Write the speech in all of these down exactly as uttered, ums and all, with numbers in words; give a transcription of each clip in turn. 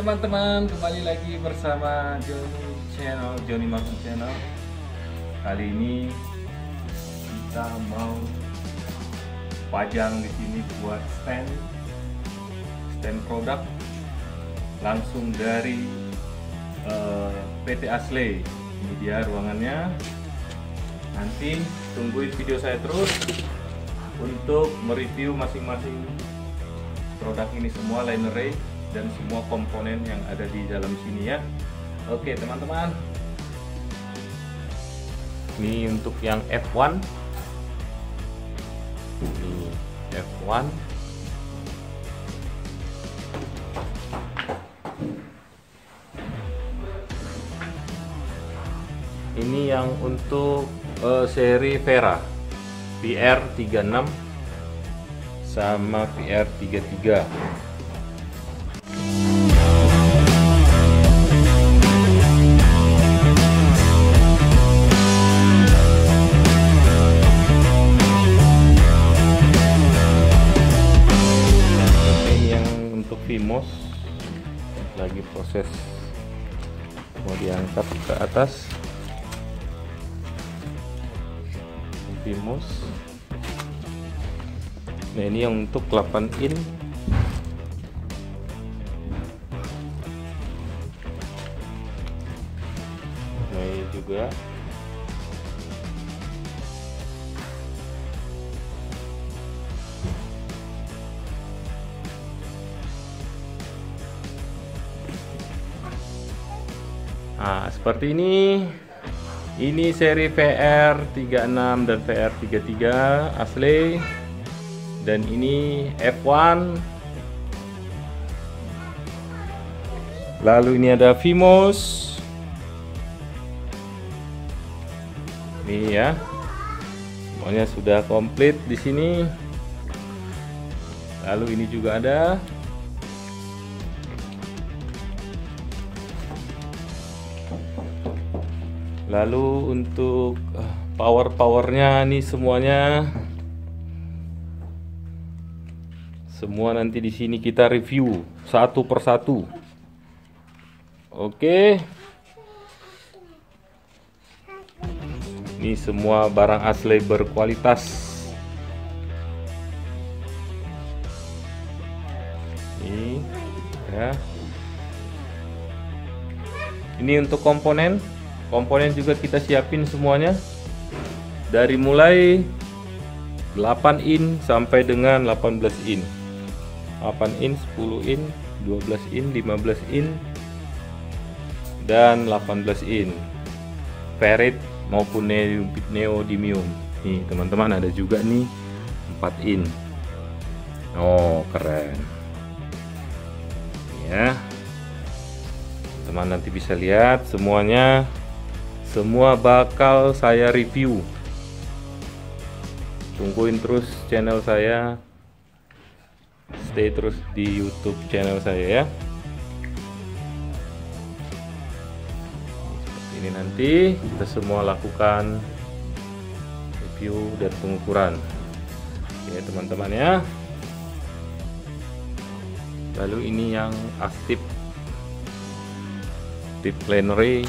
teman-teman, kembali lagi bersama Jhony Channel, Jhony Marbun Channel. Kali ini kita mau pajang di sini buat stand, stand produk langsung dari uh, P T Ashley. Ini dia ruangannya. Nanti tungguin video saya terus untuk mereview masing-masing produk ini, semua line array dan semua komponen yang ada di dalam sini ya. Oke teman-teman, ini untuk yang F satu, ini F satu, ini yang untuk uh, seri Vera V R tiga puluh enam sama V R tiga puluh tiga. Lagi proses mau diangkat ke atas Vimus. Nah ini yang untuk delapan in, nah ini juga nah, seperti ini. Ini seri V R tiga puluh enam dan V R tiga puluh tiga Ashley, dan ini F satu. Lalu ini ada Vimus. Ini ya, semuanya sudah komplit di sini. Lalu ini juga ada. Lalu untuk power-powernya nih semuanya, semua nanti di sini kita review satu persatu. Oke, ini semua barang Ashley berkualitas. Ini ya, ini untuk komponen. Komponen juga kita siapin semuanya, dari mulai delapan in sampai dengan delapan belas in, delapan in, sepuluh in, dua belas in, lima belas in, dan delapan belas in ferrit maupun neodymium. Nih teman-teman, ada juga nih empat in. Oh keren ya teman, nanti bisa lihat semuanya. Semua bakal saya review. Tungguin terus channel saya. Stay terus di YouTube channel saya ya. Seperti ini nanti kita semua lakukan review dan pengukuran. Oke teman-teman ya. Lalu ini yang aktif di plenary.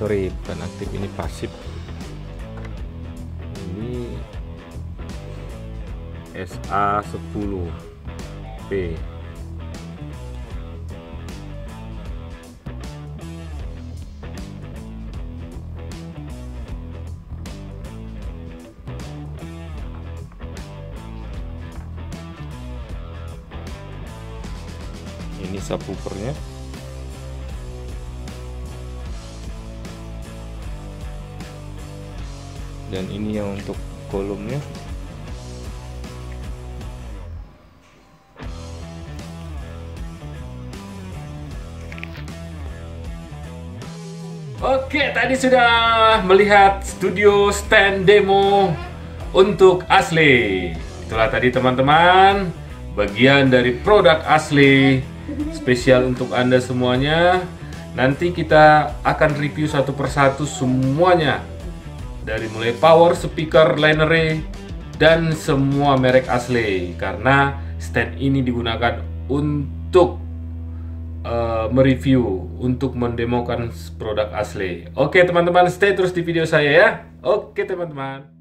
Sorry, bukan aktif, ini pasif. Ini S A sepuluh P. Ini subwoofernya. Dan ini yang untuk kolomnya. Oke, tadi sudah melihat studio stand demo untuk Ashley. Itulah tadi teman-teman, bagian dari produk Ashley spesial untuk Anda semuanya. Nanti kita akan review satu persatu semuanya, dari mulai power, speaker, line array, dan semua merek Ashley, karena stand ini digunakan untuk uh, mereview, untuk mendemokan produk Ashley. Oke teman-teman, stay terus di video saya ya. Oke teman-teman.